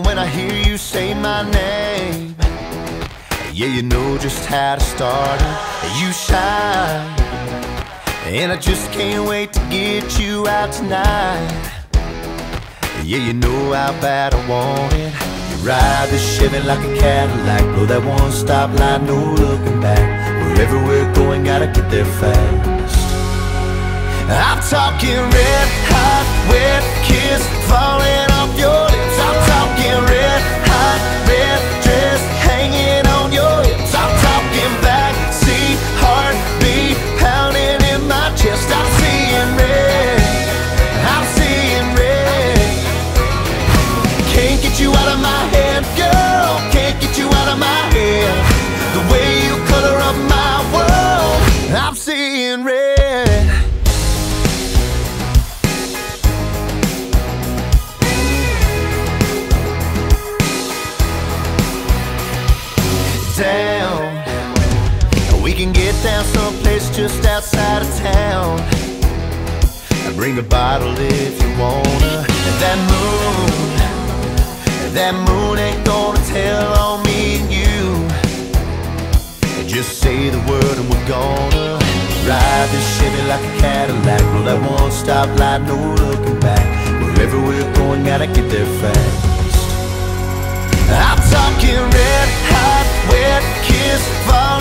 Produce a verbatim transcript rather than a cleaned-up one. when I hear you say my name. Yeah, you know just how to start it. You shine, and I just can't wait to get you out tonight. Yeah, you know how bad I want it. You ride this Chevy like a Cadillac, blow that one stop light, no looking back. Wherever we're going, gotta get there fast. I'm talking red hot, wet kiss falling off your lips. I'm talking red hot, red dress hanging on your hips. I'm talking back seat, heartbeat pounding in my chest. I'm seeing red, I'm seeing red. Can't get you out of my head, girl. Can't get you out of my head. The way you color up my world. I'm seeing red. Down. We can get down someplace just outside of town. Bring a bottle if you wanna. That moon, that moon ain't gonna tell on me and you. Just say the word and we're gonna ride this Chevy like a Cadillac. Roll that one stop light, no looking back. Wherever we're going, gotta get there fast. I'm talking red hot, wet kiss.